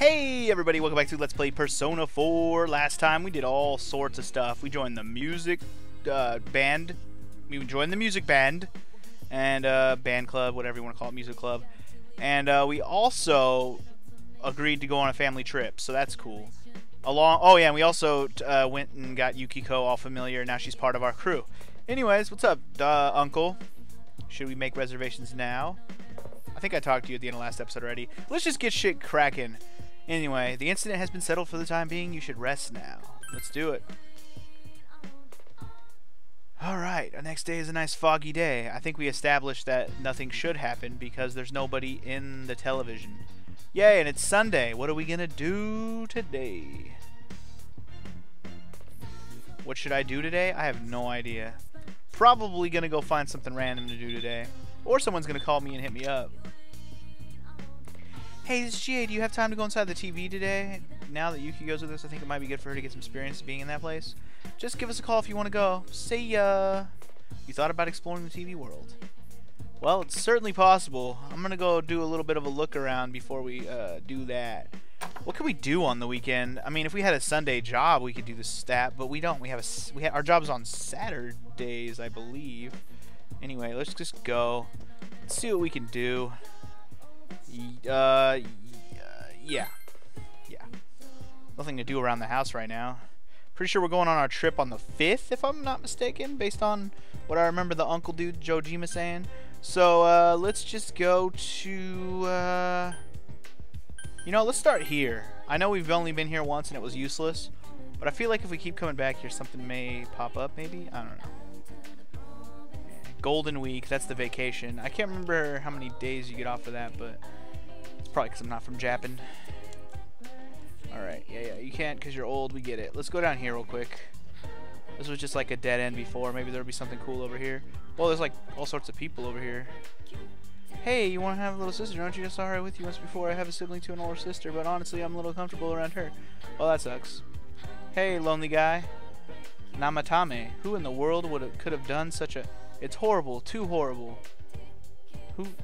Hey everybody, welcome back to Let's Play Persona 4. Last time we did all sorts of stuff. We joined the music band. We joined the music band and band club, whatever you want to call it, music club. And we also agreed to go on a family trip, so that's cool. Oh yeah, and we also went and got Yukiko all familiar. Now she's part of our crew. Anyways, what's up, Uncle? Should we make reservations now? I think I talked to you at the end of last episode already. Let's just get shit cracking. Anyway, the incident has been settled for the time being. You should rest now. Let's do it. Alright, our next day is a nice foggy day. I think we established that nothing should happen because there's nobody in the television. Yay, and it's Sunday. What are we gonna do today? What should I do today? I have no idea. Probably gonna go find something random to do today. Or someone's gonna call me and hit me up. Hey, this is Chie. Do you have time to go inside the TV today? Now that Yuki goes with us, I think it might be good for her to get some experience being in that place. Just give us a call if you want to go. See ya! You thought about exploring the TV world? Well, it's certainly possible. I'm gonna go do a little bit of a look around before we do that. What can we do on the weekend? I mean, if we had a Sunday job, we could do the stat, but we don't. We have our job's on Saturdays, I believe. Anyway, let's just go. Let's see what we can do. Yeah. Nothing to do around the house right now. Pretty sure we're going on our trip on the 5th, if I'm not mistaken, based on what I remember the uncle dude, Dojima, saying. So, let's just go to, you know, let's start here. I know we've only been here once and it was useless, but I feel like if we keep coming back here, something may pop up, maybe? I don't know. Golden Week, that's the vacation. I can't remember how many days you get off of that, but it's probably because I'm not from Japan. Alright, yeah, you can't because you're old, we get it. Let's go down here real quick. This was just like a dead end before. Maybe there'll be something cool over here. Well, there's like all sorts of people over here. Hey, you want to have a little sister, don't you? I saw her with you once before. I have a sibling to an older sister, but honestly, I'm a little comfortable around her. Well, that sucks. Hey, lonely guy. Namatame. Who in the world could have done such a... It's horrible, too horrible.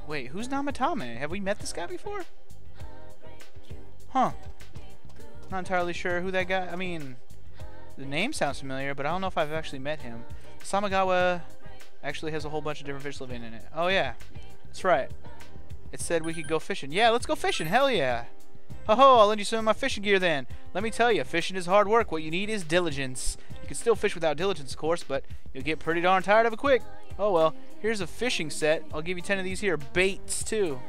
Wait, who's Namatame? Have we met this guy before? Huh. Not entirely sure who that guy, I mean, the name sounds familiar, but I don't know if I've actually met him. Samegawa actually has a whole bunch of different fish living in it. Oh yeah, that's right. It said we could go fishing. Yeah, let's go fishing, hell yeah. Ho-ho, I'll lend you some of my fishing gear then. Let me tell you, fishing is hard work. What you need is diligence. You can still fish without diligence, of course, but you'll get pretty darn tired of it quick. Oh well, here's a fishing set. I'll give you 10 of these here. Baits, too.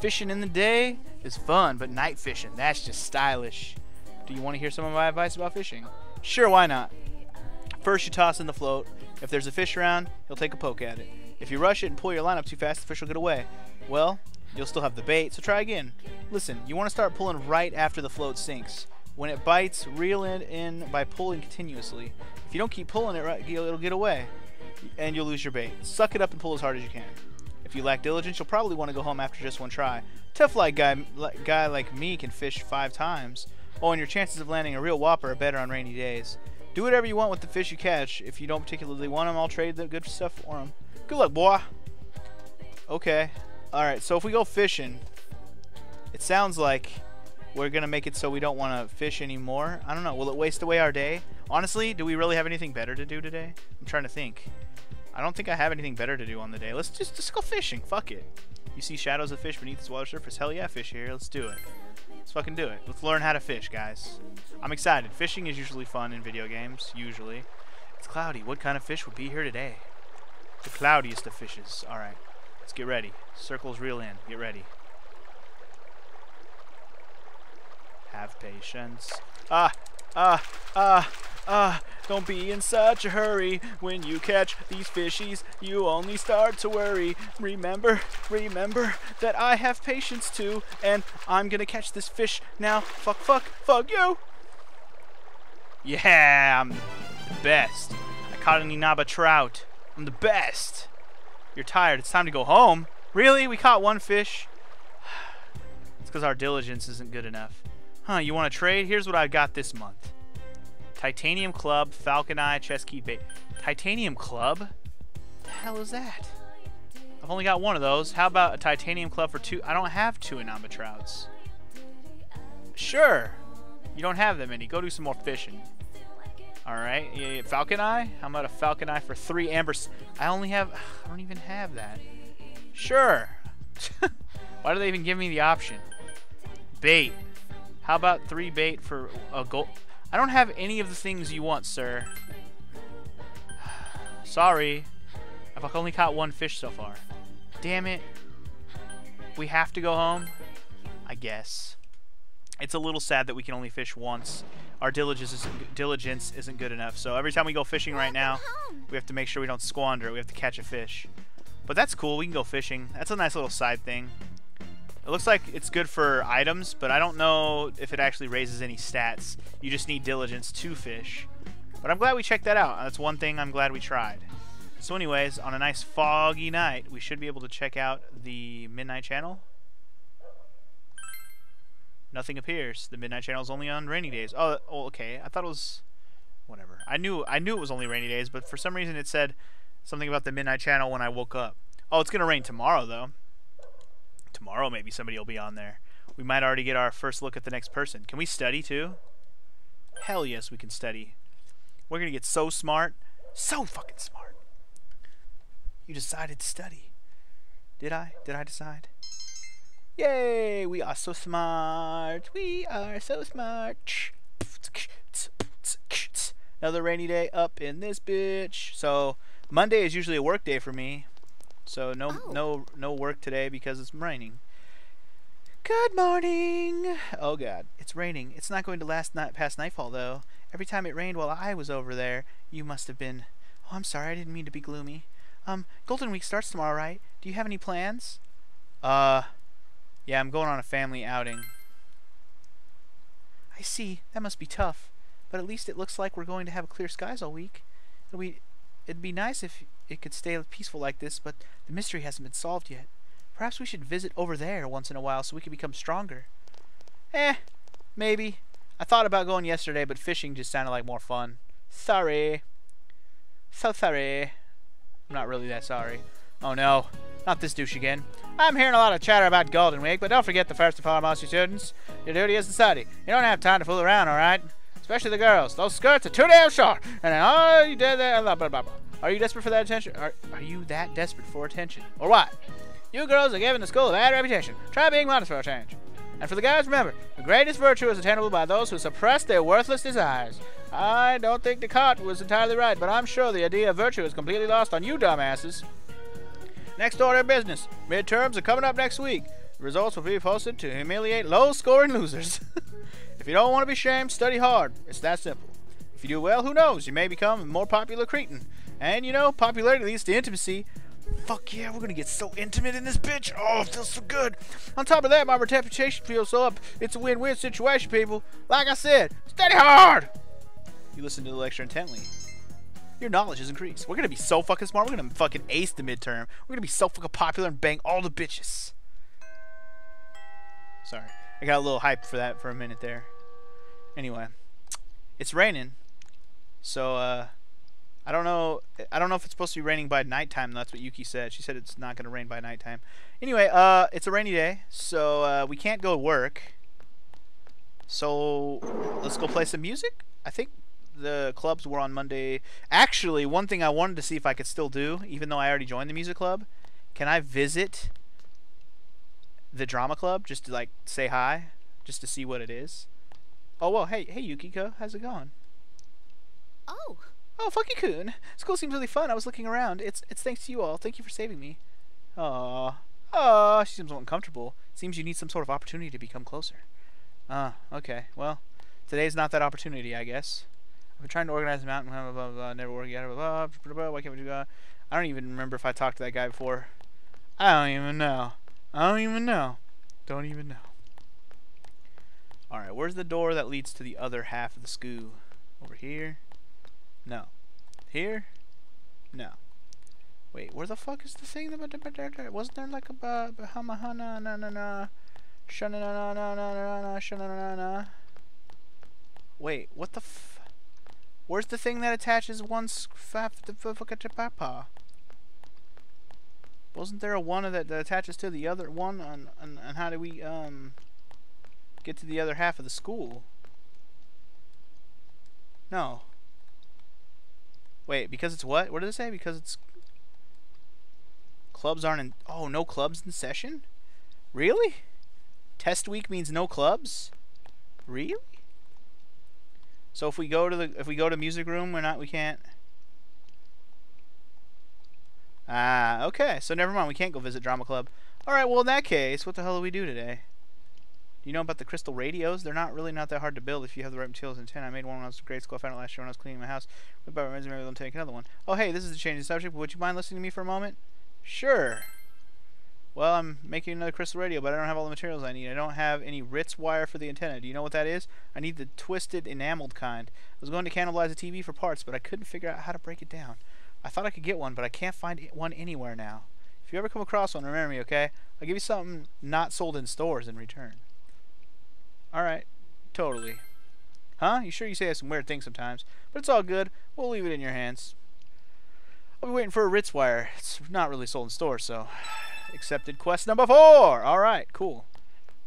Fishing in the day is fun, but night fishing, that's just stylish. Do you want to hear some of my advice about fishing? Sure, why not? First, you toss in the float. If there's a fish around, he'll take a poke at it. If you rush it and pull your line up too fast, the fish will get away. Well, you'll still have the bait, so try again. Listen, you want to start pulling right after the float sinks. When it bites, reel it in by pulling continuously. If you don't keep pulling it right, it'll get away, and you'll lose your bait. Suck it up and pull as hard as you can. If you lack diligence, you'll probably want to go home after just one try. Tough like guy like me can fish 5 times. Oh, and your chances of landing a real whopper are better on rainy days. Do whatever you want with the fish you catch. If you don't particularly want them, I'll trade the good stuff for them. Good luck, boy. Okay. Alright, so if we go fishing, it sounds like we're going to make it so we don't want to fish anymore. I don't know. Will it waste away our day? Honestly, do we really have anything better to do today? I'm trying to think. I don't think I have anything better to do on the day. Let's just go fishing. Fuck it. You see shadows of fish beneath this water surface? Hell yeah, fish here. Let's do it. Let's fucking do it. Let's learn how to fish, guys. I'm excited. Fishing is usually fun in video games. Usually. It's cloudy. What kind of fish would be here today? The cloudiest of fishes. Alright. Let's get ready. Circles reel in. Get ready. Have patience. Don't be in such a hurry. When you catch these fishies, you only start to worry. Remember that I have patience too, and I'm gonna catch this fish now. Fuck you. Yeah, I'm the best. I caught an Inaba trout. I'm the best. You're tired. It's time to go home. Really? We caught one fish? It's because our diligence isn't good enough. Huh, you want to trade? Here's what I got this month. Titanium Club, Falcon Eye, Chesky Bait. Titanium Club? What the hell is that? I've only got one of those. How about a Titanium Club for 2? I don't have 2 Inaba Trouts. Sure. You don't have that many. Go do some more fishing. Alright. Falcon Eye? How about a Falcon Eye for 3 Amber... I don't even have that. Sure. Why do they even give me the option? Bait. How about 3 bait for a gold... I don't have any of the things you want, sir. Sorry. I've only caught 1 fish so far. Damn it. We have to go home? I guess. It's a little sad that we can only fish once. Our diligence isn't good enough. So every time we go fishing right now, we have to make sure we don't squander it. We have to catch a fish. But that's cool. We can go fishing. That's a nice little side thing. It looks like it's good for items, but I don't know if it actually raises any stats. You just need diligence to fish. But I'm glad we checked that out. That's one thing I'm glad we tried. So anyways, on a nice foggy night, we should be able to check out the Midnight Channel. Nothing appears. The Midnight Channel is only on rainy days. Oh, okay. I thought it was... whatever. I knew it was only rainy days, but for some reason it said something about the Midnight Channel when I woke up. Oh, it's going to rain tomorrow, though. Tomorrow maybe somebody will be on there. We might already get our first look at the next person. Can we study, too? Hell yes, we can study. We're going to get so smart. So fucking smart. You decided to study. Did I? Did I decide? Yay! We are so smart. We are so smart. Another rainy day up in this bitch. So Monday is usually a work day for me. So no work today because it's raining. Good morning. Oh god, it's raining. It's not going to last past nightfall though. Every time it rained while I was over there, you must have been. Oh, I'm sorry. I didn't mean to be gloomy. Golden Week starts tomorrow, right? Do you have any plans? Yeah, I'm going on a family outing. I see. That must be tough. But at least it looks like we're going to have clear skies all week. It'd be nice if it could stay peaceful like this, but the mystery hasn't been solved yet. Perhaps we should visit over there once in a while so we can become stronger. Maybe. I thought about going yesterday, but fishing just sounded like more fun. Sorry. So sorry. I'm not really that sorry. Oh no. Not this douche again. I'm hearing a lot of chatter about Golden Week, but don't forget the first and foremost, you students. Your duty is to study. You don't have time to fool around, alright? Especially the girls. Those skirts are too damn short. And all you did there, blah, blah, blah, blah. Are you desperate for that attention? Are you that desperate for attention? Or what? You girls are giving the school a bad reputation. Try being modest for a change. And for the guys, remember, the greatest virtue is attainable by those who suppress their worthless desires. I don't think Descartes was entirely right, but I'm sure the idea of virtue is completely lost on you dumbasses. Next order of business. Midterms are coming up next week. The results will be posted to humiliate low-scoring losers. If you don't want to be shamed, study hard. It's that simple. If you do well, who knows? You may become a more popular cretin. And, you know, popularity leads to intimacy. Fuck yeah, we're going to get so intimate in this bitch. Oh, it feels so good. On top of that, my reputation feels so up. It's a win-win situation, people. Like I said, study hard. You listen to the lecture intently. Your knowledge has increased. We're going to be so fucking smart. We're going to fucking ace the midterm. We're going to be so fucking popular and bang all the bitches. Sorry. I got a little hyped for that for a minute there. Anyway. It's raining. So, I don't know if it's supposed to be raining by nighttime. That's what Yuki said. She said it's not going to rain by nighttime. Anyway, it's a rainy day. So, we can't go to work. So, let's go play some music? I think... the clubs were on Monday. Actually, one thing I wanted to see if I could still do, even though I already joined the music club, can I visit the drama club just to like say hi, just to see what it is? Oh well, hey Yukiko, how's it going? Oh Funky-kun, school seems really fun. I was looking around. It's thanks to you all. Thank you for saving me. Oh, she seems uncomfortable. Seems you need some sort of opportunity to become closer. Okay. Well, today's not that opportunity, I guess. I've been trying to organize a mountain, blah, blah, blah, never working out, blah, blah, blah, blah, why can't we do that? I don't even remember if I talked to that guy before. I don't even know. Alright, where's the door that leads to the other half of the school? Over here? No. Here? No. Wait, where the fuck is the thing? Wasn't there like a Bahamahana, na na na, shana na na na na na, shana na na. Wait, what the f... where's the thing that attaches one's to papa? Wasn't there a one that attaches to the other one? And how do we get to the other half of the school. No. Wait, because it's what? What did it say? Because it's... Clubs aren't in... Oh, no clubs in session? Really? Test week means no clubs? Really? So if we go to the... If we go to music room, we're not... We can't... Ah, okay. So never mind. We can't go visit drama club. Alright, well in that case, what the hell do we do today? You know about the crystal radios? They're not that hard to build if you have the right materials and tin. I made one when I was in grade school. I found it last year when I was cleaning my house. But maybe they'll take another one. Oh, hey, this is a change in subject. Would you mind listening to me for a moment? Sure. Well, I'm making another crystal radio, but I don't have all the materials I need. I don't have any Ritz wire for the antenna. Do you know what that is? I need the twisted, enameled kind. I was going to cannibalize a TV for parts, but I couldn't figure out how to break it down. I thought I could get one, but I can't find one anywhere now. If you ever come across one, remember me, okay? I'll give you something not sold in stores in return. Alright, totally. Huh? You sure you say some weird things sometimes? But it's all good. We'll leave it in your hands. I'll be waiting for a Ritz wire. It's not really sold in stores, so... Accepted quest number 4! Alright, cool.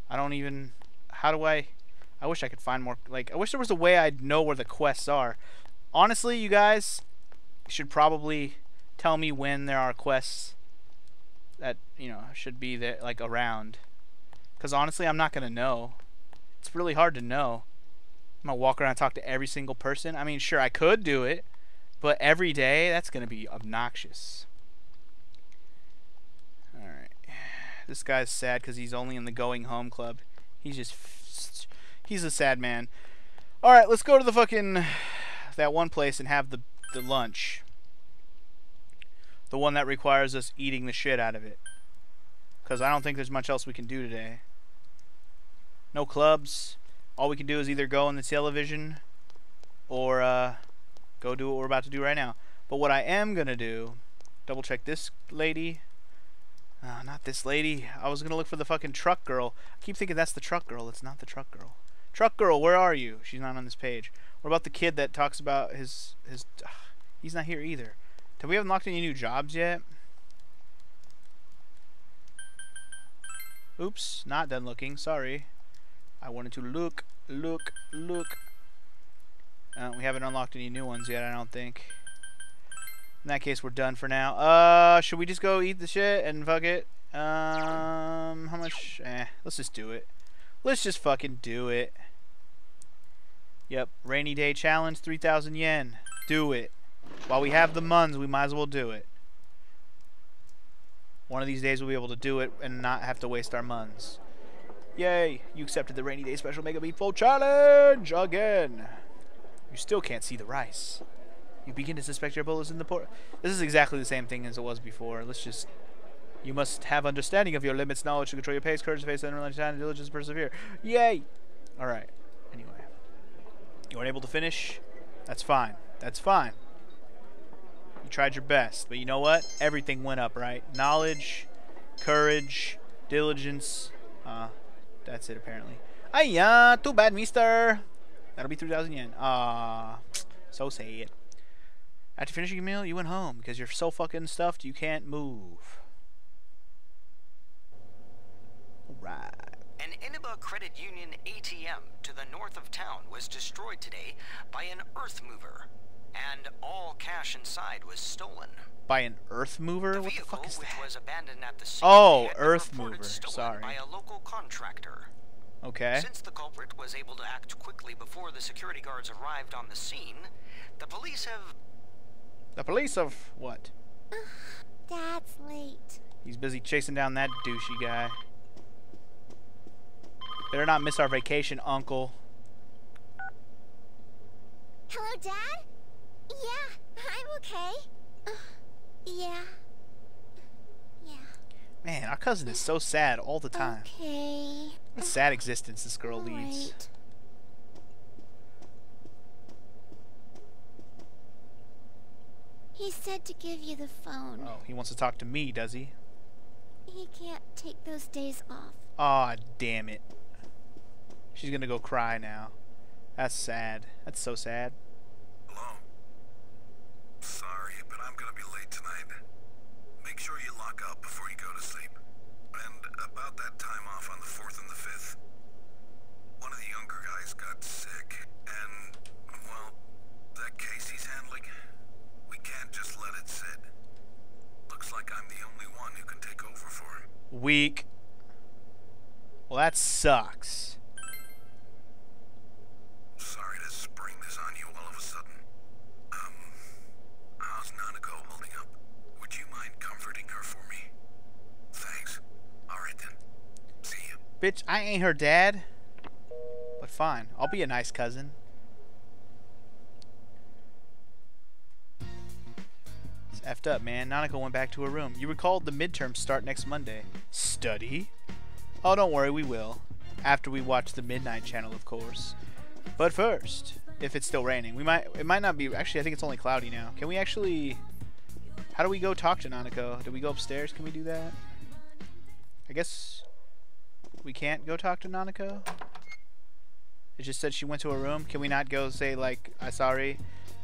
I don't even... How do I... I wish I could find more... Like, I wish there was a way I'd know where the quests are. Honestly, you guys... should probably tell me when there are quests that, you know, should be there, like, around. Because honestly, I'm not going to know. It's really hard to know. I'm going to walk around and talk to every single person. I mean, sure, I could do it, but every day, that's going to be obnoxious. Alright. This guy's sad because he's only in the Going Home Club. He's just... He's a sad man. Alright, let's go to the fucking... That one place and have the lunch. The one that requires us eating the shit out of it. Because I don't think there's much else we can do today. No clubs. All we can do is either go on the television or go do what we're about to do right now. But what I am going to do, double check this lady. Not this lady. I was going to look for the fucking truck girl. I keep thinking that's the truck girl. It's not the truck girl. Truck girl, where are you? She's not on this page. What about the kid that talks about his he's not here either. Have we unlocked any new jobs yet? Oops, not done looking. Sorry. I wanted to look. We haven't unlocked any new ones yet, I don't think. In that case, we're done for now. Should we just go eat the shit and fuck it? How much? Let's just do it. Let's just fucking do it. Yep, rainy day challenge, 3,000 yen. Do it. While we have the muns, we might as well do it. One of these days we'll be able to do it and not have to waste our muns. Yay! You accepted the rainy day special Mega Meatful Challenge again. You still can't see the rice. You begin to suspect your bullets in the port. This is exactly the same thing as it was before. Let's just. You must have understanding of your limits, knowledge to control your pace, courage to face, and diligence to persevere. Yay! All right. Anyway. You weren't able to finish? That's fine. That's fine. You tried your best, but you know what? Everything went up, right? Knowledge, courage, diligence. That's it, apparently. Aiyah, too bad, mister. That'll be 3,000 yen. So sad. After finishing your meal, you went home because you're so fucking stuffed you can't move. Alright. An Inaba Credit Union ATM to the north of town was destroyed today by an earth mover, and all cash inside was stolen. By an earth mover? The vehicle, what the fuck is that? Was abandoned at the scene. Oh, earth mover. Sorry. By a local contractor. Okay. Since the culprit was able to act quickly before the security guards arrived on the scene, the police have... The police have what? Dad's late. He's busy chasing down that douchey guy. Better not miss our vacation, Uncle. Hello, Dad? Yeah, I'm okay. Yeah. Man, our cousin is so sad all the time. Okay. What a sad existence this girl leads. Right. He said to give you the phone. Oh, he wants to talk to me, does he? He can't take those days off. Aw, damn it. She's gonna go cry now. That's sad. That's so sad. Hello? Sorry, but I'm gonna be late tonight. Make sure you lock up before you go to sleep. And about that time off on the 4th and the 5th. One of the younger guys got sick, and, well, that case he's handling, we can't just let it sit. Looks like I'm the only one who can take over for him. Weak. Well, that sucks. Sorry to spring this on you all of a sudden. How's Nanako holding up? Would you mind comforting her for me? Thanks. Alright then. See ya. Bitch, I ain't her dad. But fine. I'll be a nice cousin. It's effed up, man. Nanako went back to her room. You recalled the midterms start next Monday. Study? Oh, don't worry, we will. After we watch the Midnight Channel, of course. But first, if it's still raining, we might. It might not be. Actually, I think it's only cloudy now. Can we actually? How do we go talk to Nanako? Do we go upstairs? Can we do that? I guess we can't go talk to Nanako. It just said she went to her room. Can we not go say like, I sorry,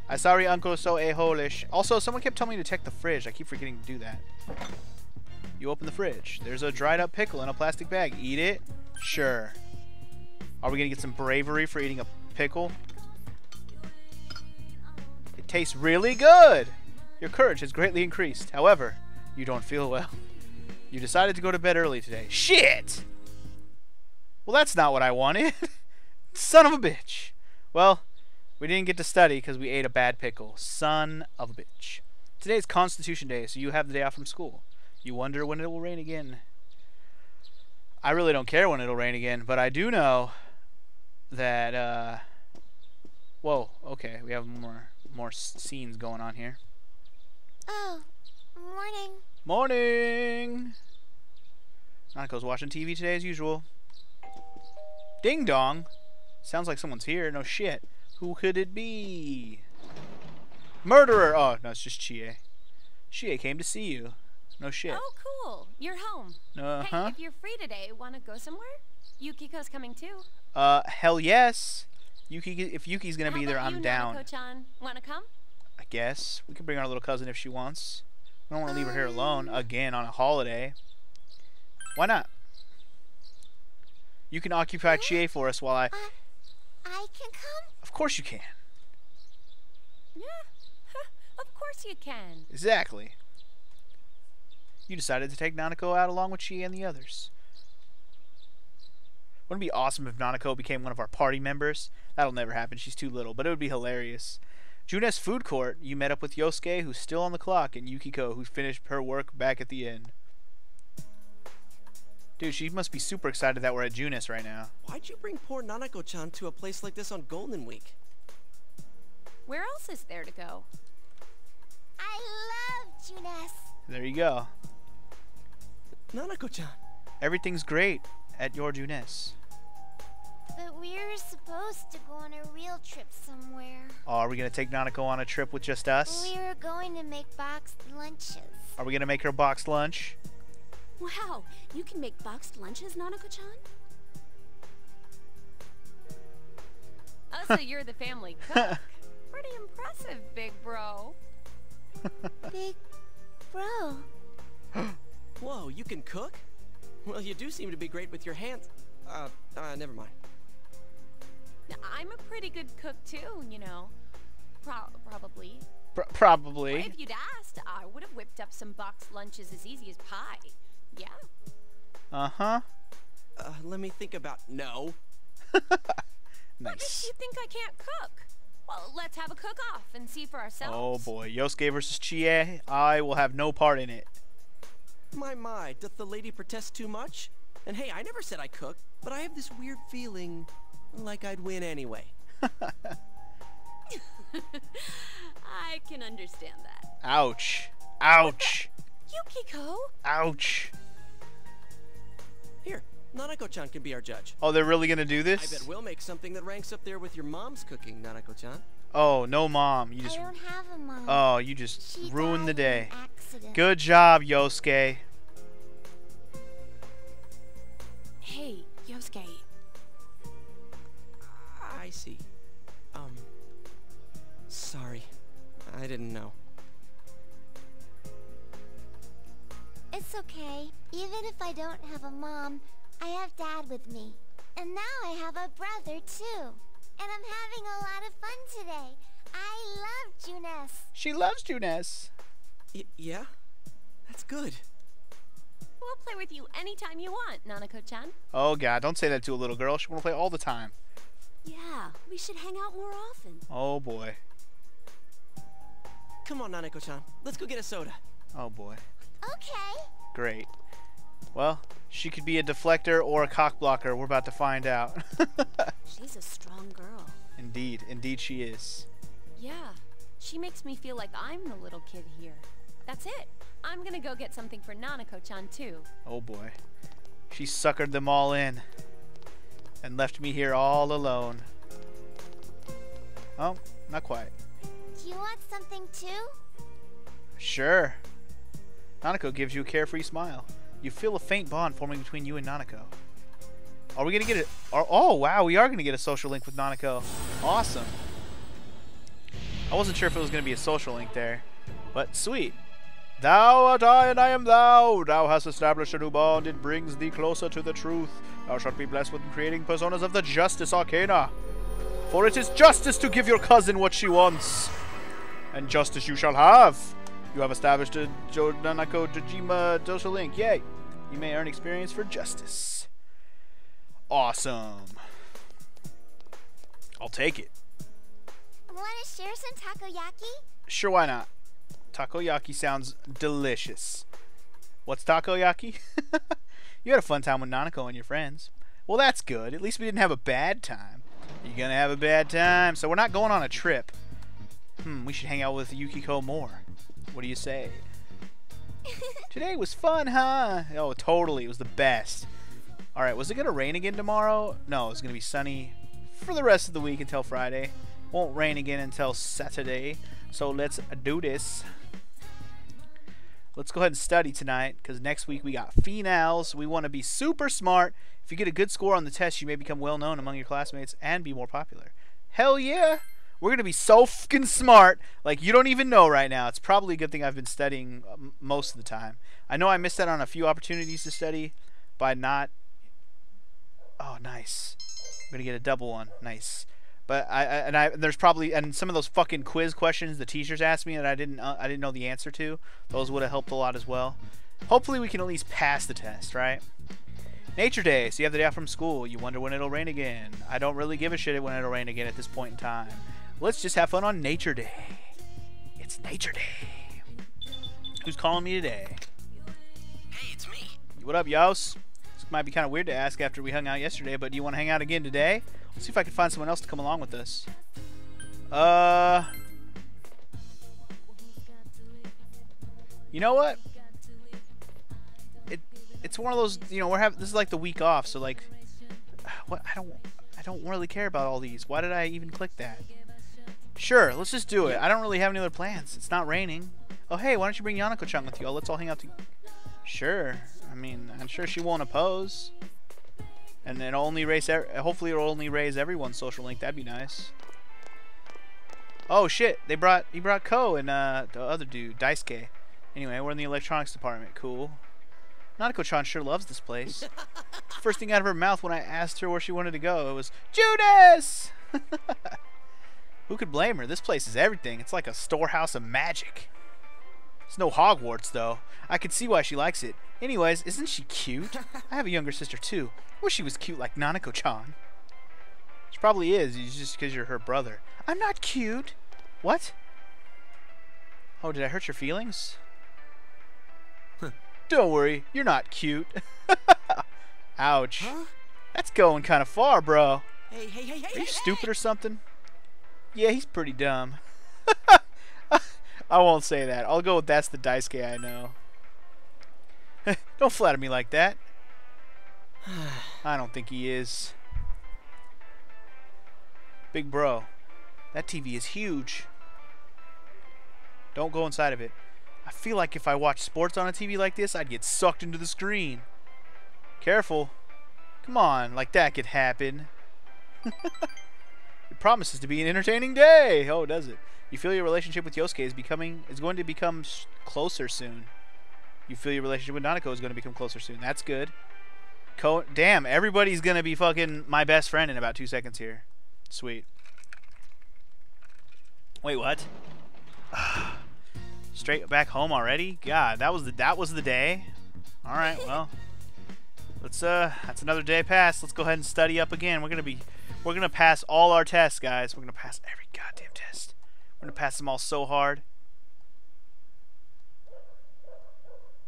Uncle, so a holish. Also, someone kept telling me to check the fridge. I keep forgetting to do that. You open the fridge. There's a dried up pickle in a plastic bag. Eat it? Sure. Are we gonna get some bravery for eating a pickle? It tastes really good! Your courage has greatly increased. However, you don't feel well. You decided to go to bed early today. Shit! Well, that's not what I wanted. Son of a bitch. Well, we didn't get to study because we ate a bad pickle. Son of a bitch. Today's Constitution Day, so you have the day off from school. You wonder when it will rain again. I really don't care when it'll rain again, but I do know that, whoa, okay, we have more scenes going on here. Oh, morning. Morning! Nanako's watching TV today as usual. Ding dong! Sounds like someone's here, no shit. Who could it be? Murderer! Oh, no, it's just Chie. Chie came to see you. No shit. Oh, cool. You're home. Hey, if you're free today, want to go somewhere? Yukiko's coming too. Hell yes. Yukiko, if Yuki's gonna be there, I'm down. Nanako-chan, wanna come? I guess we can bring our little cousin if she wants. We don't want to leave her here alone again on a holiday. Why not? You can occupy Chie for us while I can come. Of course you can. Yeah. Of course you can. Exactly. You decided to take Nanako out along with Chie and the others. Wouldn't it be awesome if Nanako became one of our party members? That'll never happen, she's too little, but it would be hilarious. Junes food court, you met up with Yosuke, who's still on the clock, and Yukiko, who finished her work back at the inn. Dude, she must be super excited that we're at Junes right now. Why'd you bring poor Nanako-chan to a place like this on Golden Week? Where else is there to go? I love Junes. There you go. Nanako-chan. Everything's great at your Junes. But we're supposed to go on a real trip somewhere. Oh, are we going to take Nanako on a trip with just us? We were going to make boxed lunches. Are we going to make her boxed lunch? Wow, you can make boxed lunches, Nanako-chan? Oh, so you're the family cook. Pretty impressive, big bro. Big bro. Whoa, you can cook? Well, you do seem to be great with your hands. Never mind. I'm a pretty good cook too, you know. Probably. Probably. Well, if you'd asked, I would have whipped up some boxed lunches as easy as pie. Yeah. Uh-huh. Let me think about no. Nice. What makes you think I can't cook? Well, let's have a cook-off and see for ourselves. Oh boy, Yosuke versus Chie. I will have no part in it. My, doth the lady protest too much? And hey, I never said I cook, but I have this weird feeling like I'd win anyway. I can understand that. Ouch. Ouch. Yukiko. Ouch. Here, Nanako-chan can be our judge. Oh, they're really going to do this? I bet we'll make something that ranks up there with your mom's cooking, Nanako-chan. Oh, no mom. You just I don't have a mom. Oh, you just she ruined the day. Good job, Yosuke. Hey, Yosuke. I see. Sorry. I didn't know. It's okay. Even if I don't have a mom, I have Dad with me. And now I have a brother too. And I'm having a lot of fun today. I love Junes. She loves Junes. Yeah? That's good. We'll play with you anytime you want, Nanako-chan. Oh god, don't say that to a little girl. She wanna play all the time. Yeah, we should hang out more often. Oh boy. Come on, Nanako-chan. Let's go get a soda. Oh boy. Okay. Great. Well, she could be a deflector or a cock blocker. We're about to find out. She's a strong girl. Indeed. Indeed she is. Yeah. She makes me feel like I'm the little kid here. That's it. I'm gonna go get something for Nanako-chan too. Oh boy. She suckered them all in and left me here all alone. Oh, not quite. Do you want something too? Sure. Nanako gives you a carefree smile. You feel a faint bond forming between you and Nanako. Are we gonna get it? Oh wow, we are gonna get a social link with Nanako. Awesome. I wasn't sure if it was gonna be a social link there, but sweet. Thou art I, and I am thou. Thou hast established a new bond. It brings thee closer to the truth. Thou shalt be blessed with creating personas of the Justice Arcana. For it is justice to give your cousin what she wants. And justice you shall have. You have established a Nanako Dojima social link. Yay. You may earn experience for justice. Awesome. I'll take it. Want to share some takoyaki? Sure, why not? Takoyaki sounds delicious. What's takoyaki? You had a fun time with Nanako and your friends. Well, that's good. At least we didn't have a bad time. You're gonna have a bad time. So we're not going on a trip. We should hang out with Yukiko more. What do you say? Today was fun, huh? Oh, totally. It was the best. Alright, was it gonna rain again tomorrow? No, it's gonna be sunny for the rest of the week until Friday. Won't rain again until Saturday. So let's do this. Let's go ahead and study tonight, because next week we got finals. We want to be super smart. If you get a good score on the test, you may become well known among your classmates and be more popular. Hell yeah! We're going to be so fucking smart, like you don't even know right now. It's probably a good thing I've been studying most of the time. I know I missed out on a few opportunities to study by not... Oh, nice. I'm going to get a double one. Nice. But there's probably some of those fucking quiz questions the teachers asked me that I didn't know the answer to. Those would have helped a lot as well. Hopefully we can at least pass the test, right? Nature Day, so you have the day off from school. You wonder when it'll rain again. I don't really give a shit when it'll rain again at this point in time. Let's just have fun on Nature Day. It's Nature Day. Who's calling me today? Hey, it's me. What up, Yos? This might be kind of weird to ask after we hung out yesterday, but do you want to hang out again today? Let's see if I can find someone else to come along with us. You know what? It's one of those, you know, this is like the week off, so like what I don't really care about all these. Why did I even click that? Sure, let's just do it. I don't really have any other plans. It's not raining. Oh hey, why don't you bring Yanako-chan with you? Let's all hang out together. Sure. I mean, I'm sure she won't oppose. And then hopefully it'll only raise everyone's social link. That'd be nice. Oh shit, he brought Ko and the other dude, Daisuke. Anyway, we're in the electronics department. Cool. Nanako-chan sure loves this place. First thing out of her mouth when I asked her where she wanted to go, it was Judas! Who could blame her? This place is everything. It's like a storehouse of magic. It's no Hogwarts, though. I can see why she likes it. Anyways, isn't she cute? I have a younger sister, too. Wish she was cute like Nanako-chan. She probably is, just because you're her brother. I'm not cute. What? Oh, did I hurt your feelings? Don't worry, you're not cute. Ouch. Huh? That's going kind of far, bro. Hey, are you stupid or something? Yeah, he's pretty dumb. I won't say that. I'll go with that's the Daisuke I know. Don't flatter me like that. I don't think he is. Big bro, that TV is huge. Don't go inside of it. I feel like if I watched sports on a TV like this, I'd get sucked into the screen. Careful. Come on, like that could happen. It promises to be an entertaining day. Oh, does it? You feel your relationship with Yosuke is going to become closer soon. You feel your relationship with Nanako is going to become closer soon. That's good. Damn, everybody's gonna be fucking my best friend in about 2 seconds here. Sweet. Wait, what? Straight back home already? God, that was the day. All right, well, let's that's another day passed. Let's go ahead and study up again. We're gonna pass all our tests, guys. We're gonna pass every goddamn test. We're gonna pass them all so hard.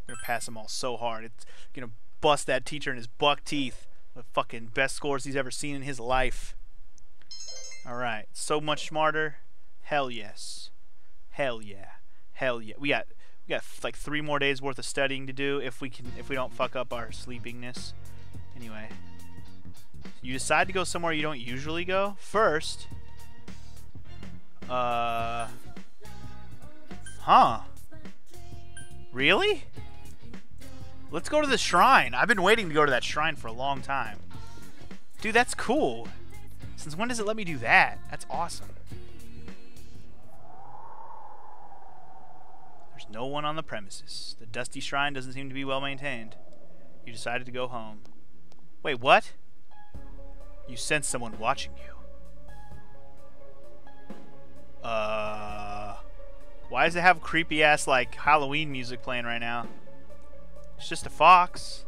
We're gonna pass them all so hard. It's gonna bust that teacher in his buck teeth. The fucking best scores he's ever seen in his life. All right, so much smarter. Hell yes. Hell yeah. Hell yeah. We got like 3 more days worth of studying to do if we don't fuck up our sleepingness. Anyway, you decide to go somewhere you don't usually go first. Huh? Really? Let's go to the shrine. I've been waiting to go to that shrine for a long time. Dude, that's cool. Since when does it let me do that? That's awesome. There's no one on the premises. The dusty shrine doesn't seem to be well maintained. You decided to go home. Wait, what? You sense someone watching you. Why does it have creepy ass like Halloween music playing right now? It's just a fox.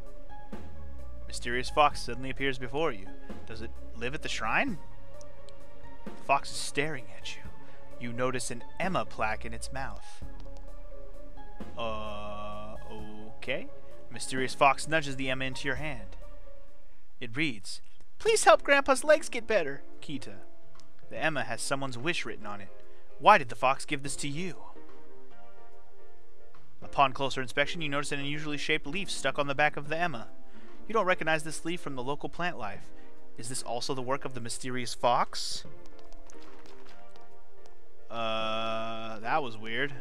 Mysterious fox suddenly appears before you. Does it live at the shrine? The fox is staring at you. You notice an Emma plaque in its mouth. Okay. Mysterious fox nudges the Emma into your hand. It reads, "Please help Grandpa's legs get better, Keita." The Emma has someone's wish written on it. Why did the fox give this to you? Upon closer inspection, you notice an unusually shaped leaf stuck on the back of the Emma. You don't recognize this leaf from the local plant life. Is this also the work of the mysterious fox? That was weird.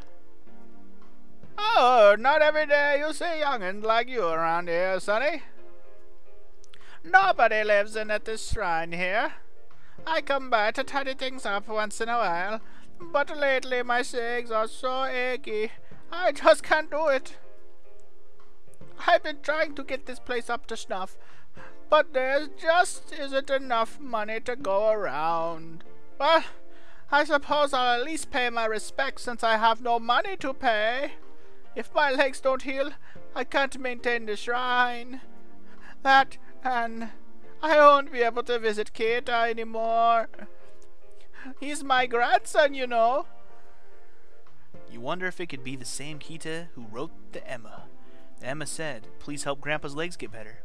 "Oh, not every day you see young'uns like you around here, Sonny. Nobody lives in at this shrine here. I come by to tidy things up once in a while, but lately my legs are so achy, I just can't do it. I've been trying to get this place up to snuff, but there just isn't enough money to go around. Well, I suppose I'll at least pay my respects since I have no money to pay. If my legs don't heal, I can't maintain the shrine. That, and I won't be able to visit Keita anymore. He's my grandson, you know." You wonder if it could be the same Keita who wrote the Emma. The Emma said, "Please help Grandpa's legs get better."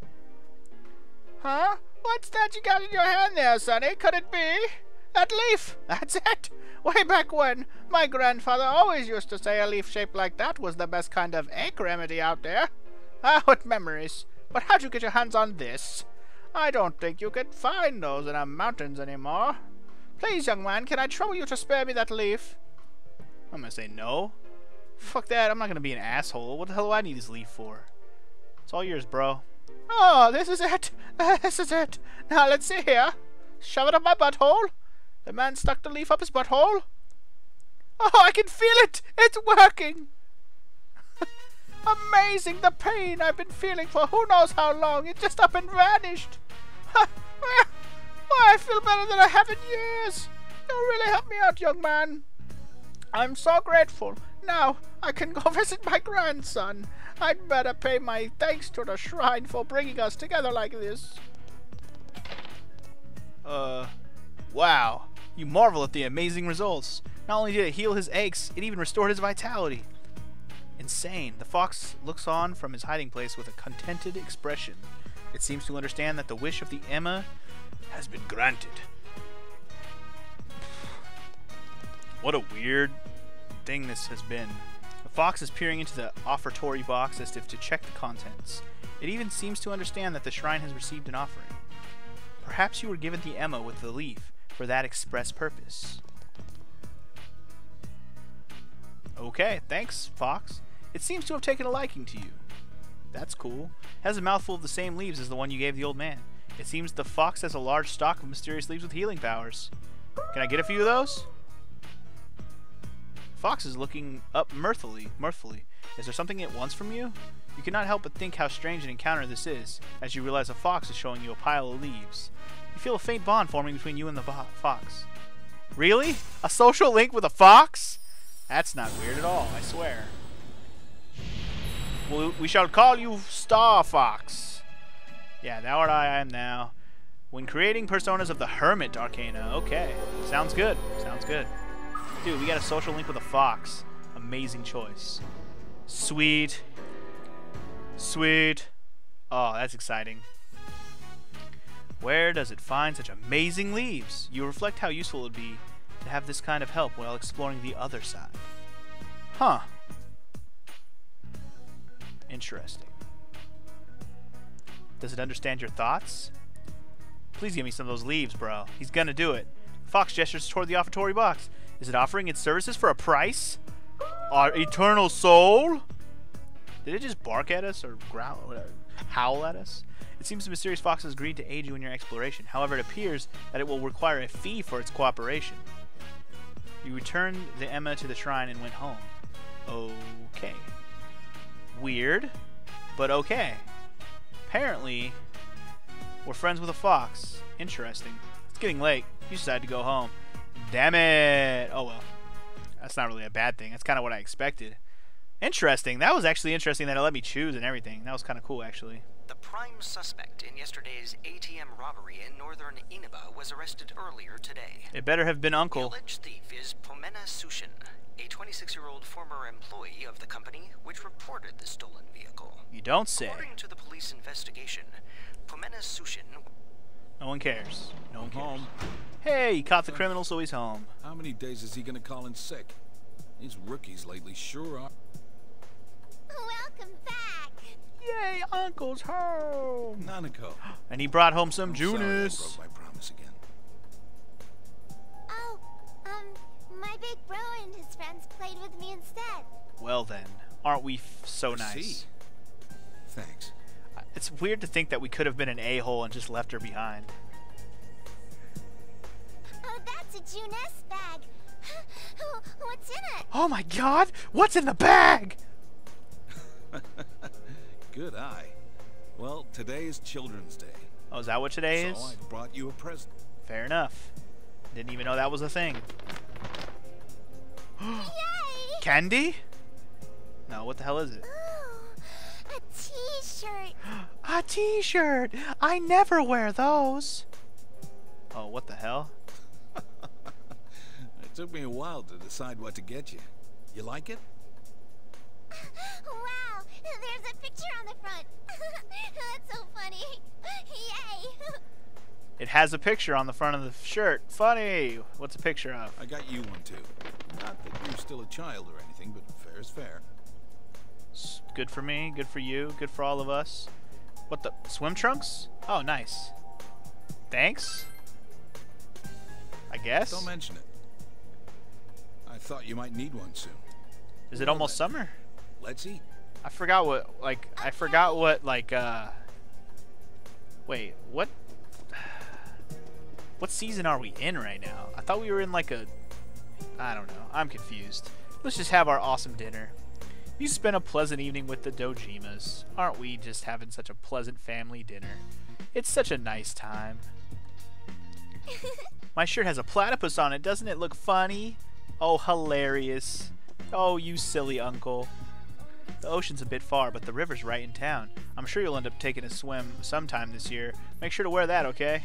"Huh? What's that you got in your hand there, Sonny? Could it be? That leaf! That's it! Way back when, my grandfather always used to say a leaf shaped like that was the best kind of ache remedy out there. Ah, what memories. But how'd you get your hands on this? I don't think you could find those in our mountains anymore. Please, young man, can I trouble you to spare me that leaf?" I'm gonna say no. Fuck that, I'm not gonna be an asshole. What the hell do I need this leaf for? It's all yours, bro. "Oh, this is it! This is it! Now let's see here. Shove it up my butthole." The man stuck the leaf up his butthole. "Oh, I can feel it! It's working! Amazing, the pain I've been feeling for who knows how long. It just up and vanished. Why, I feel better than I have in years. You really helped me out, young man. I'm so grateful. Now, I can go visit my grandson. I'd better pay my thanks to the shrine for bringing us together like this." Wow. You marvel at the amazing results. Not only did it heal his aches, it even restored his vitality. Insane. The fox looks on from his hiding place with a contented expression. It seems to understand that the wish of the Emma has been granted. What a weird thing this has been. The fox is peering into the offertory box as if to check the contents. It even seems to understand that the shrine has received an offering. Perhaps you were given the Emma with the leaf for that express purpose. Okay, thanks, fox. It seems to have taken a liking to you. That's cool. It has a mouthful of the same leaves as the one you gave the old man. It seems the fox has a large stock of mysterious leaves with healing powers. Can I get a few of those? Fox is looking up mirthfully. Is there something it wants from you? You cannot help but think how strange an encounter this is, as you realize a fox is showing you a pile of leaves. You feel a faint bond forming between you and the fox. Really? A social link with a fox? That's not weird at all, I swear. Well, we shall call you Star Fox. Yeah, that's what I am now. When creating personas of the Hermit Arcana. Okay, sounds good. Sounds good. Dude, we got a social link with a fox. Amazing choice. Sweet. Sweet. Oh, that's exciting. Where does it find such amazing leaves? You reflect how useful it would be to have this kind of help while exploring the other side. Huh. Interesting. Does it understand your thoughts? Please give me some of those leaves, bro. He's gonna do it. Fox gestures toward the offertory box. Is it offering its services for a price? Our eternal soul? Did it just bark at us or growl, whatever, howl at us? It seems the mysterious fox has agreed to aid you in your exploration. However, it appears that it will require a fee for its cooperation. You returned the Emma to the shrine and went home. Okay. Weird, but okay. Apparently, we're friends with a fox. Interesting. It's getting late. You decide to go home. Damn it. Oh, well. That's not really a bad thing. That's kind of what I expected. Interesting. That was actually interesting that it let me choose and everything. That was kind of cool, actually. The prime suspect in yesterday's ATM robbery in northern Inaba was arrested earlier today. It better have been Uncle. The alleged thief is Pomena Sushin, a 26-year-old former employee of the company, which reported the stolen vehicle. You don't say. According to the police investigation, Pomena Sushin... No one cares. No one cares. Home. Hey, he caught the criminal, so he's home. How many days is he gonna call in sick? These rookies lately sure are... Welcome back! Yay, Uncle's home! Nanako. And he brought home some Junes. Sorry, I broke my promise again. Oh, my big bro and his friends played with me instead. Well then, aren't we so nice? Thanks. It's weird to think that we could have been an a-hole and just left her behind. Oh, that's a Junes bag. What's in it? Oh my god! What's in the bag? Good eye. Well, today is Children's Day. Oh, is that what today is? So I brought you a present. Fair enough. Didn't even know that was a thing. Yay! Candy? No, what the hell is it? Ooh, a t-shirt. A t-shirt! I never wear those. Oh, what the hell? It took me a while to decide what to get you. You like it? Wow, there's a picture on the front. That's so funny. Yay! It has a picture on the front of the shirt. Funny. What's a picture of? I got you one too. Not that you're still a child or anything, but fair is fair. It's good for me, good for you, good for all of us. What the? Swim trunks? Oh, nice. Thanks? I guess? Don't mention it. I thought you might need one soon. Is it almost summer? Let's eat. I forgot what, like, okay. I forgot what, like, wait, what? What season are we in right now? I thought we were in, like, a... I don't know. I'm confused. Let's just have our awesome dinner. You spent a pleasant evening with the Dojimas. Aren't we just having such a pleasant family dinner? It's such a nice time. My shirt has a platypus on it. Doesn't it look funny? Oh, hilarious. Oh, you silly uncle. The ocean's a bit far, but the river's right in town. I'm sure you'll end up taking a swim sometime this year. Make sure to wear that, okay?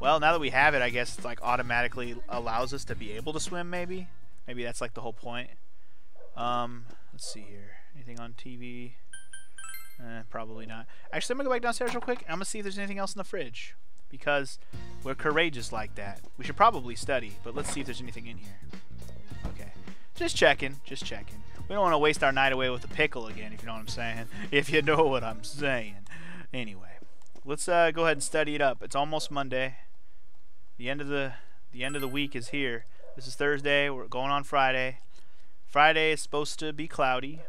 Well, now that we have it, I guess it's like automatically allows us to be able to swim, maybe? Maybe that's like the whole point. Let's see here. Anything on TV? Probably not. Actually, I'm gonna go back downstairs real quick, and I'm gonna see if there's anything else in the fridge. Because we're courageous like that. We should probably study, but let's see if there's anything in here. Okay. Just checking, just checking. We don't want to waste our night away with a pickle again, if you know what I'm saying. If you know what I'm saying. Anyway, let's go ahead and study it up. It's almost Monday. The end of the week is here. This is Thursday. We're going on Friday. Friday is supposed to be cloudy.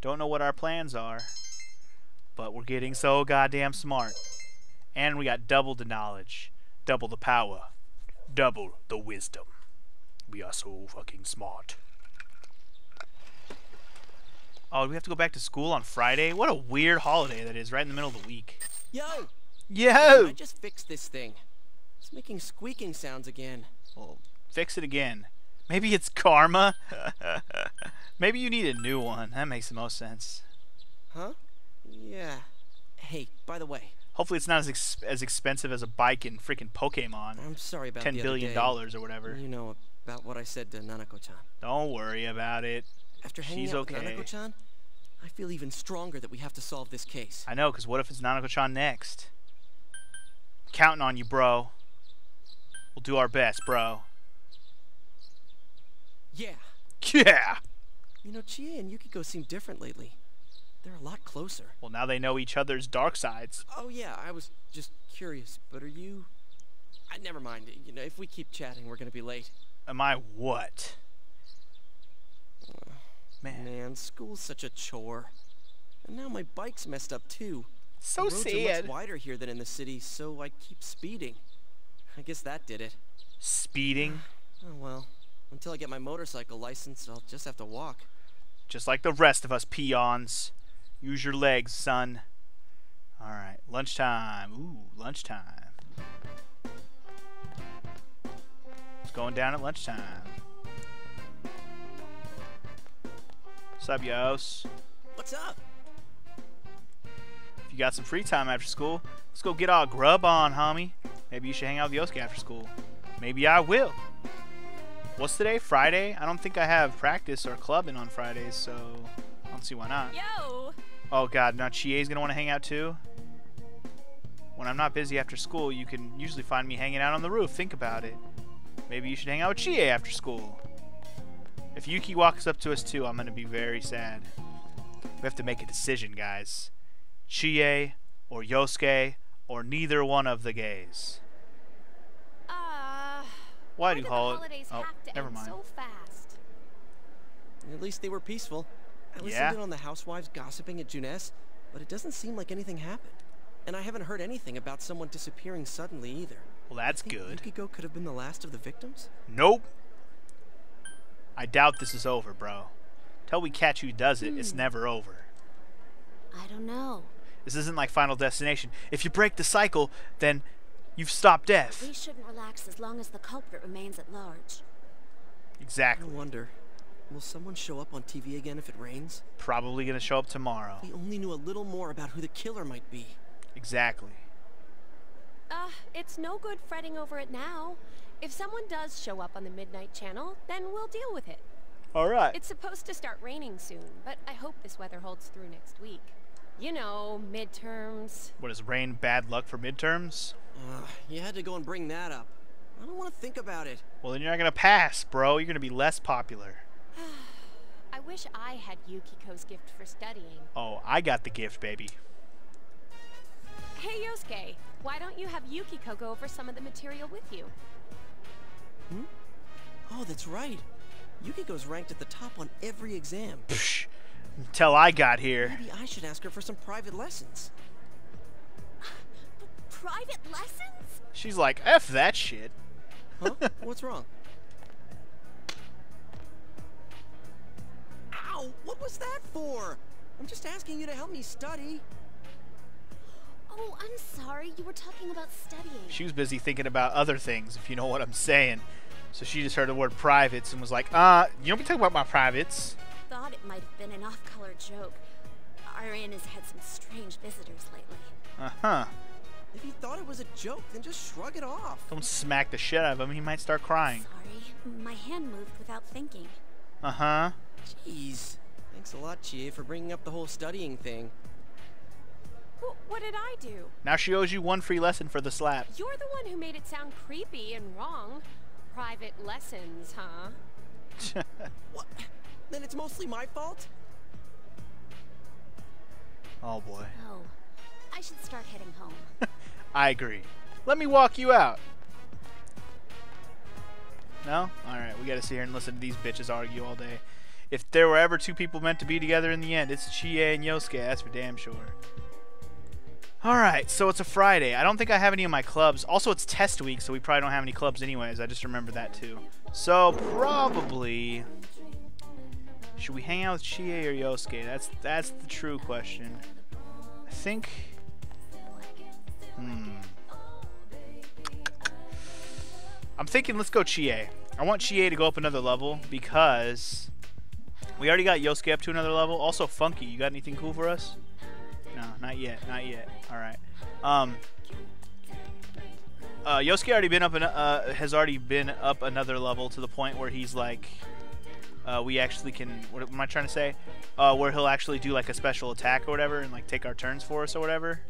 Don't know what our plans are, but we're getting so goddamn smart. And we got double the knowledge, double the power, double the wisdom. We are so fucking smart. Oh, we have to go back to school on Friday? What a weird holiday that is, right in the middle of the week. Yo! Yo! I just fixed this thing. It's making squeaking sounds again. Well, fix it again. Maybe it's karma? Maybe you need a new one. That makes the most sense. Huh? Yeah. Hey, by the way. Hopefully it's not as expensive as a bike in freaking Pokemon. I'm sorry about $10 billion or whatever. You know about what I said to Nanako-chan. Don't worry about it. After hanging out with Nanako-chan, I feel even stronger that we have to solve this case. I know, because what if it's Nanako-chan next? I'm counting on you, bro. We'll do our best, bro. Yeah. Yeah! You know, Chie and Yukiko seem different lately. They're a lot closer. Well, now they know each other's dark sides. Oh, yeah, I was just curious, but are you... never mind, you know, if we keep chatting, we're gonna be late. Am I what? Man, school's such a chore. And now my bike's messed up, too. So the roads sad. Are much wider here than in the city, so I keep speeding. I guess that did it. Speeding? Oh, well. Until I get my motorcycle license, I'll just have to walk. Just like the rest of us peons. Use your legs, son. Alright, lunchtime. Ooh, lunchtime. It's going down at lunchtime. What's up, Yos? What's up? If you got some free time after school, let's go get our grub on, homie. Maybe you should hang out with Yosuke after school. Maybe I will. What's today? Friday? I don't think I have practice or clubbing on Fridays, so I don't see why not. Yo! Oh god, now Chie's gonna want to hang out too? When I'm not busy after school, you can usually find me hanging out on the roof. Think about it. Maybe you should hang out with Chie after school. If Yuki walks up to us too, I'm gonna be very sad. We have to make a decision, guys. Chie, or Yosuke, or neither one of the gays. Why do you call it? Oh, never mind. So fast. At least they were peaceful. I listened in on the housewives gossiping at Junes, but it doesn't seem like anything happened. And I haven't heard anything about someone disappearing suddenly either. Well, that's good. Yukiko could have been the last of the victims? Nope. I doubt this is over, bro. Till we catch who does it, it's never over. I don't know. This isn't like Final Destination. If you break the cycle, then... you've stopped death. We shouldn't relax as long as the culprit remains at large. Exactly. I wonder, will someone show up on TV again if it rains? Probably gonna show up tomorrow. We only knew a little more about who the killer might be. Exactly. It's no good fretting over it now. If someone does show up on the Midnight Channel, then we'll deal with it. Alright. It's supposed to start raining soon, but I hope this weather holds through next week. You know, midterms. What, is rain bad luck for midterms? You had to go and bring that up. I don't want to think about it. Well, then you're not going to pass, bro. You're going to be less popular. I wish I had Yukiko's gift for studying. Oh, I got the gift, baby. Hey, Yosuke, why don't you have Yukiko go over some of the material with you? Hmm? Oh, that's right. Yukiko's ranked at the top on every exam. Psh, until I got here. Maybe I should ask her for some private lessons. Private lessons? She's like, F that shit. Huh? What's wrong? Ow! What was that for? I'm just asking you to help me study. Oh, I'm sorry. You were talking about studying. She was busy thinking about other things, if you know what I'm saying. So she just heard the word privates and was like, you don't be talking about my privates. Thought it might have been an off-color joke. RN has had some strange visitors lately. Uh-huh. If you thought it was a joke, then just shrug it off. Don't smack the shit out of him. He might start crying. Sorry. My hand moved without thinking. Uh-huh. Jeez. Thanks a lot, Chie, for bringing up the whole studying thing. What did I do? Now she owes you one free lesson for the slap. You're the one who made it sound creepy and wrong. Private lessons, huh? What? Then it's mostly my fault? Oh, boy. Oh. I should start heading home. I agree. Let me walk you out. No? Alright, we gotta sit here and listen to these bitches argue all day. If there were ever two people meant to be together in the end, it's Chie and Yosuke, that's for damn sure. Alright, so it's a Friday. I don't think I have any of my clubs. Also, it's test week, so we probably don't have any clubs anyways. I just remember that too. So, probably... Should we hang out with Chie or Yosuke? That's the true question. I think... I'm thinking let's go Chie. I want Chie to go up another level because we already got Yosuke up to another level. Also, Funky, you got anything cool for us? No, not yet. Not yet. All right. Yosuke already been up has already been up another level to the point where he's like, we actually can. What am I trying to say? Where he'll actually do like a special attack or whatever, and like take our turns for us or whatever.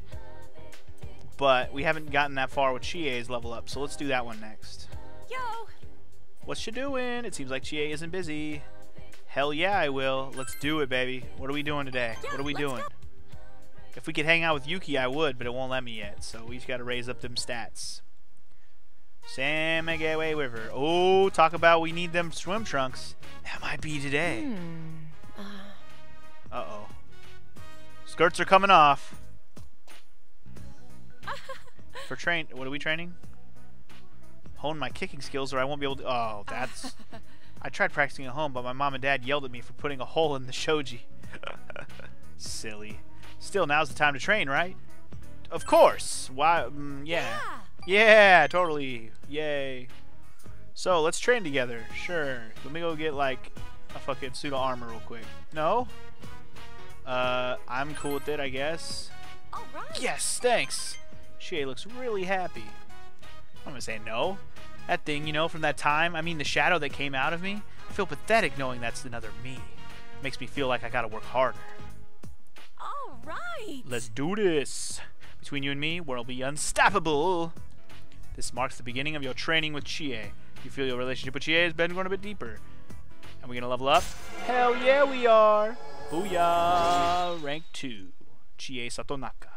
But we haven't gotten that far with Chie's level up, so let's do that one next. Yo. What's she doing? It seems like Chie isn't busy. Hell yeah, I will. Let's do it, baby. What are we doing today? Yeah, what are we doing? Go. If we could hang out with Yuki, I would, but it won't let me yet. So we just got to raise up them stats. Samegawa River. Oh, talk about we need them swim trunks. That might be today. Uh-oh. Skirts are coming off. For train, what are we training? Hone my kicking skills or I won't be able to... Oh, that's... I tried practicing at home, but my mom and dad yelled at me for putting a hole in the shoji. Silly. Still, now's the time to train, right? Of course. Why? Yeah. Yeah, totally. Yay. So, let's train together. Sure. Let me go get, like, a fucking suit of armor real quick. No? I'm cool with it, I guess. All right. Yes, thanks. Chie looks really happy. I'm gonna say no. That thing, you know, from that time, I mean the shadow that came out of me, I feel pathetic knowing that's another me. It makes me feel like I gotta work harder. Alright! Let's do this! Between you and me, we'll be unstoppable! This marks the beginning of your training with Chie. You feel your relationship with Chie has been going a bit deeper. Are we gonna level up? Hell yeah we are! Booyah! Rank 2. Chie Satonaka.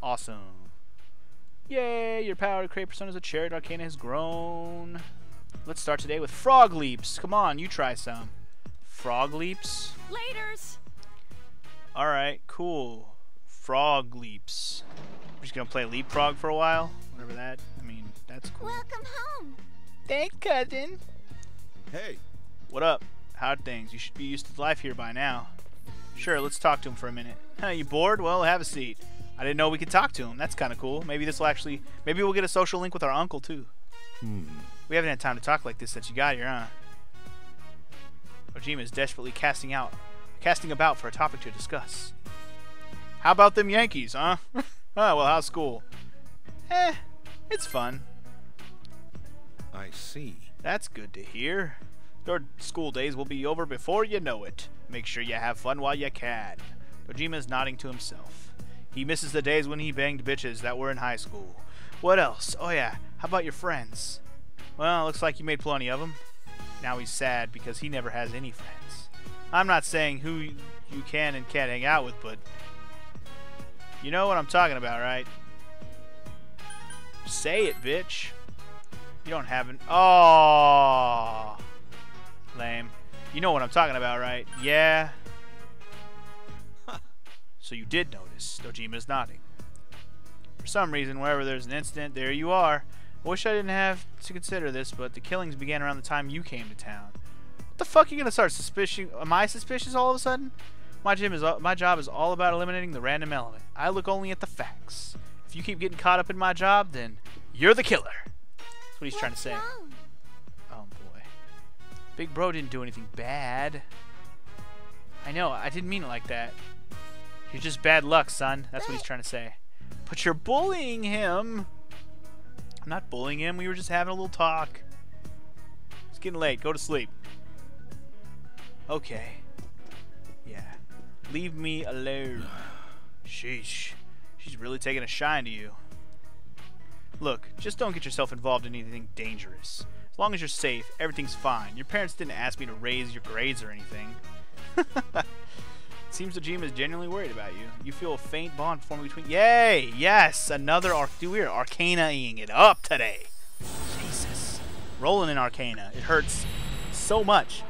Awesome. Yay, your power to create personas of Chariot Arcana has grown. Let's start today with frog leaps. Come on, you try some. Frog leaps? Laters. Alright, cool. Frog leaps. We're just gonna play leapfrog for a while. Whatever that, I mean, that's cool. Welcome home. Thanks, cousin. Hey. What up? How'd things? You should be used to life here by now. Sure, let's talk to him for a minute. Huh, you bored? Well, have a seat. I didn't know we could talk to him. That's kind of cool. Maybe this will actually... Maybe we'll get a social link with our uncle, too. We haven't had time to talk like this since you got here, huh? Dojima is desperately casting about for a topic to discuss. How about them Yankees, huh? Oh, well, how's school? Eh, it's fun. I see. That's good to hear. Your school days will be over before you know it. Make sure you have fun while you can. Dojima is nodding to himself. He misses the days when he banged bitches that were in high school. What else? Oh yeah, how about your friends? Well, looks like you made plenty of them. Now he's sad because he never has any friends. I'm not saying who you can and can't hang out with, but... You know what I'm talking about, right? Say it, bitch. You don't have an... Oh, lame. You know what I'm talking about, right? Yeah. So you did notice. Dojima's nodding. For some reason, wherever there's an incident, there you are. I wish I didn't have to consider this, but the killings began around the time you came to town. What the fuck are you gonna start suspicious? Am I suspicious all of a sudden? My job is all about eliminating the random element. I look only at the facts. If you keep getting caught up in my job, then you're the killer. That's what he's trying to say. Oh boy. Big bro didn't do anything bad. I know, I didn't mean it like that. You're just bad luck, son. That's what he's trying to say. But you're bullying him. I'm not bullying him. We were just having a little talk. It's getting late. Go to sleep. Okay. Yeah. Leave me alone. Sheesh. She's really taking a shine to you. Look, just don't get yourself involved in anything dangerous. As long as you're safe, everything's fine. Your parents didn't ask me to raise your grades or anything. It seems Dojima is genuinely worried about you. You feel a faint bond forming between... Yay! Yes! Another Dude, we are Arcana-ing it up today! Jesus. Rolling in Arcana. It hurts so much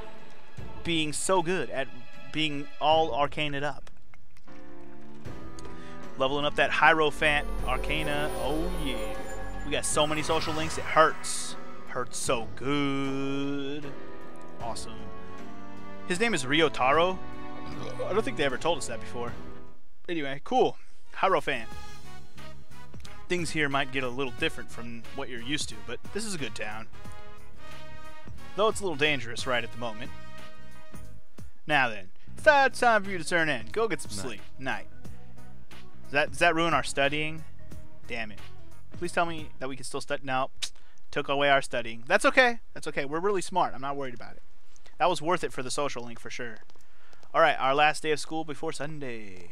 being so good at being all Arcana'd up. Leveling up that Hierophant Arcana. Oh, yeah. We got so many social links, it hurts. Hurts so good. Awesome. His name is Ryotaro. I don't think they ever told us that before. Anyway, cool. Hierophant. Things here might get a little different from what you're used to, but this is a good town. Though it's a little dangerous right at the moment. Now then, it's time for you to turn in. Go get some sleep. Night. Does that ruin our studying? Damn it. Please tell me that we can still study. No. Took away our studying. That's okay. That's okay. We're really smart. I'm not worried about it. That was worth it for the social link for sure. Alright, our last day of school before Sunday.